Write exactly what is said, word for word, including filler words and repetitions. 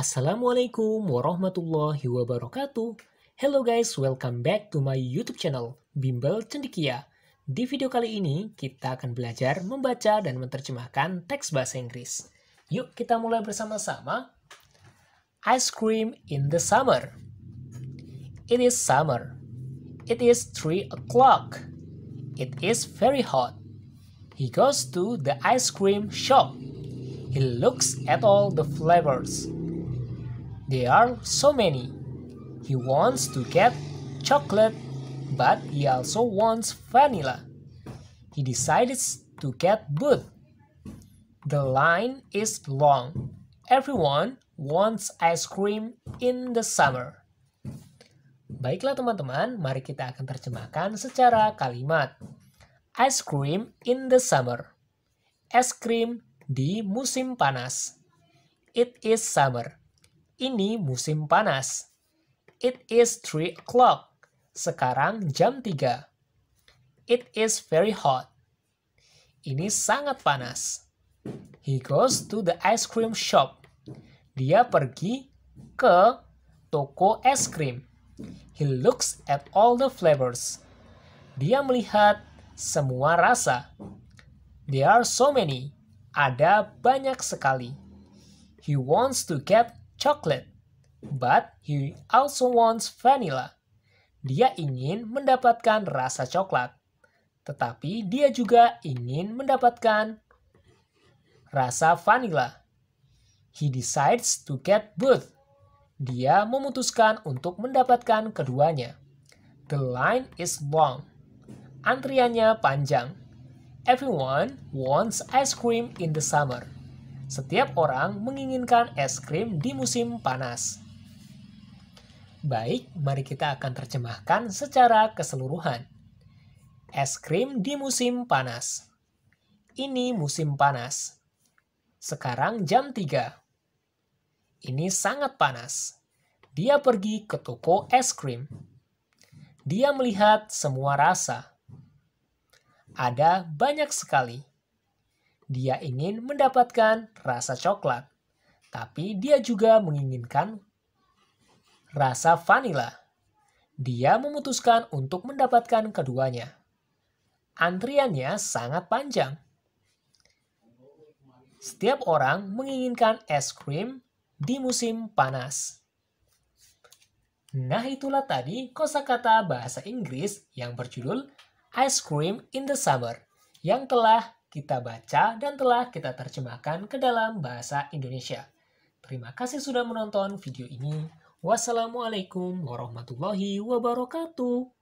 Assalamualaikum warahmatullahi wabarakatuh. Hello guys, welcome back to my YouTube channel Bimbel Cendikia. Di video kali ini kita akan belajar membaca dan menerjemahkan teks bahasa Inggris. Yuk kita mulai bersama-sama. Ice cream in the summer. It is summer. It is three o'clock. It is very hot. He goes to the ice cream shop. He looks at all the flavors. There are so many. He wants to get chocolate, but he also wants vanilla. He decides to get both. The line is long. Everyone wants ice cream in the summer. Baiklah teman-teman, mari kita akan terjemahkan secara kalimat. Ice cream in the summer. Es krim di musim panas. It is summer. Ini musim panas. It is three o'clock. Sekarang jam tiga. It is very hot. Ini sangat panas. He goes to the ice cream shop. Dia pergi ke toko es krim. He looks at all the flavors. Dia melihat semua rasa. There are so many. Ada banyak sekali. He wants to get chocolate, but he also wants vanilla. Dia ingin mendapatkan rasa coklat, tetapi dia juga ingin mendapatkan rasa vanilla. He decides to get both. Dia memutuskan untuk mendapatkan keduanya. The line is long. Antriannya panjang. Everyone wants ice cream in the summer. Setiap orang menginginkan es krim di musim panas. Baik, mari kita akan terjemahkan secara keseluruhan. Es krim di musim panas. Ini musim panas. Sekarang jam tiga. Ini sangat panas. Dia pergi ke toko es krim. Dia melihat semua rasa. Ada banyak sekali. Dia ingin mendapatkan rasa coklat, tapi dia juga menginginkan rasa vanila. Dia memutuskan untuk mendapatkan keduanya. Antriannya sangat panjang. Setiap orang menginginkan es krim di musim panas. Nah, itulah tadi kosakata bahasa Inggris yang berjudul Ice Cream in the Summer yang telah kita baca dan telah kita terjemahkan ke dalam bahasa Indonesia. Terima kasih sudah menonton video ini. Wassalamualaikum warahmatullahi wabarakatuh.